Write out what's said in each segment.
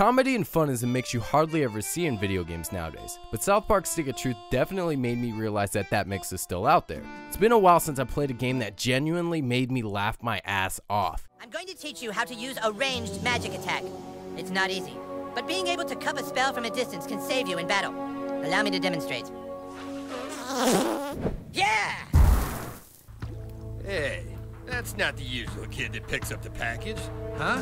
Comedy and fun is a mix you hardly ever see in video games nowadays, but South Park Stick of Truth definitely made me realize that that mix is still out there. It's been a while since I played a game that genuinely made me laugh my ass off. I'm going to teach you how to use a ranged magic attack. It's not easy, but being able to cup a spell from a distance can save you in battle. Allow me to demonstrate. Yeah! Hey, that's not the usual kid that picks up the package, huh?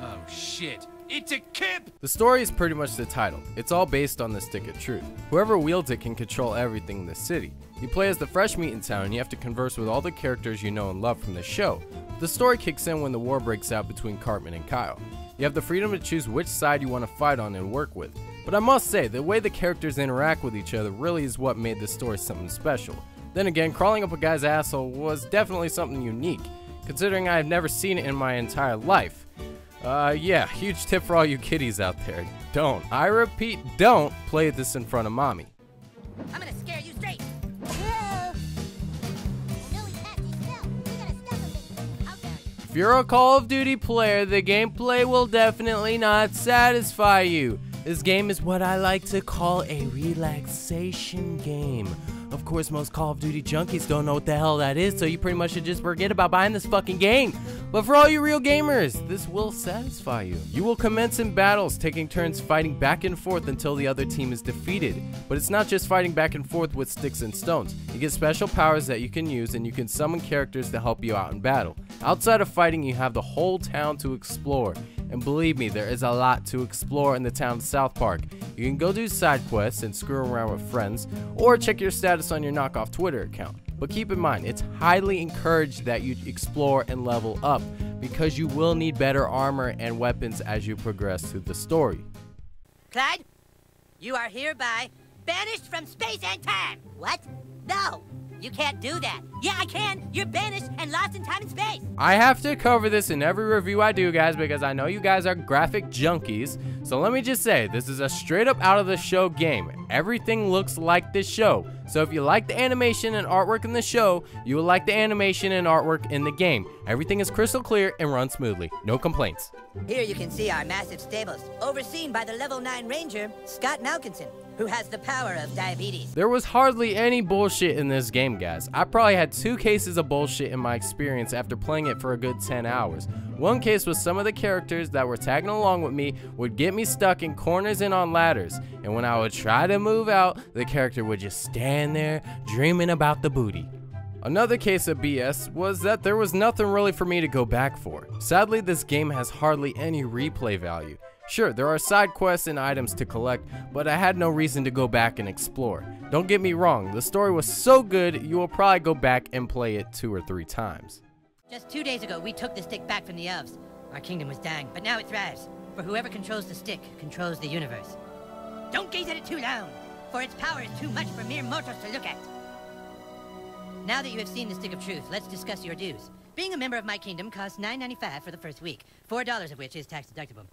Oh shit. It's a kip! The story is pretty much the title. It's all based on the Stick of Truth. Whoever wields it can control everything in the city. You play as the fresh meat in town and you have to converse with all the characters you know and love from the show. The story kicks in when the war breaks out between Cartman and Kyle. You have the freedom to choose which side you want to fight on and work with. But I must say, the way the characters interact with each other really is what made this story something special. Then again, crawling up a guy's asshole was definitely something unique, considering I have never seen it in my entire life. Yeah, huge tip for all you kiddies out there. Don't, I repeat, don't play this in front of mommy. I'm gonna scare you straight. If you're a Call of Duty player, the gameplay will definitely not satisfy you. This game is what I like to call a relaxation game. Of course, most Call of Duty junkies don't know what the hell that is, so you pretty much should just forget about buying this fucking game. But for all you real gamers, this will satisfy you. You will commence in battles, taking turns fighting back and forth until the other team is defeated. But it's not just fighting back and forth with sticks and stones. You get special powers that you can use, and you can summon characters to help you out in battle. Outside of fighting, you have the whole town to explore. And believe me, there is a lot to explore in the town of South Park. You can go do side quests and screw around with friends, or check your status on your knockoff Twitter account. But keep in mind, it's highly encouraged that you explore and level up, because you will need better armor and weapons as you progress through the story. Clyde, you are hereby banished from space and time! What? No! You can't do that. Yeah, I can. You're banished and lost in time and space. I have to cover this in every review I do, guys, because I know you guys are graphic junkies. So let me just say, this is a straight up out of the show game. Everything looks like the show. So if you like the animation and artwork in the show, you will like the animation and artwork in the game. Everything is crystal clear and runs smoothly. No complaints. Here you can see our massive stables, overseen by the level 9 ranger, Scott Malkinson, who has the power of diabetes. There was hardly any bullshit in this game, guys. I probably had 2 cases of bullshit in my experience after playing it for a good 10 hours. One case was some of the characters that were tagging along with me would get me stuck in corners and on ladders, and when I would try to move out, the character would just stand there dreaming about the booty. Another case of BS was that there was nothing really for me to go back for. Sadly, this game has hardly any replay value. Sure, there are side quests and items to collect, but I had no reason to go back and explore. Don't get me wrong, the story was so good, you will probably go back and play it 2 or 3 times. Just 2 days ago, we took the stick back from the elves. Our kingdom was dying, but now it thrives. For whoever controls the stick controls the universe. Don't gaze at it too long, for its power is too much for mere mortals to look at. Now that you have seen the Stick of Truth, let's discuss your dues. Being a member of my kingdom costs $9.95 for the first week, $4 of which is tax deductible.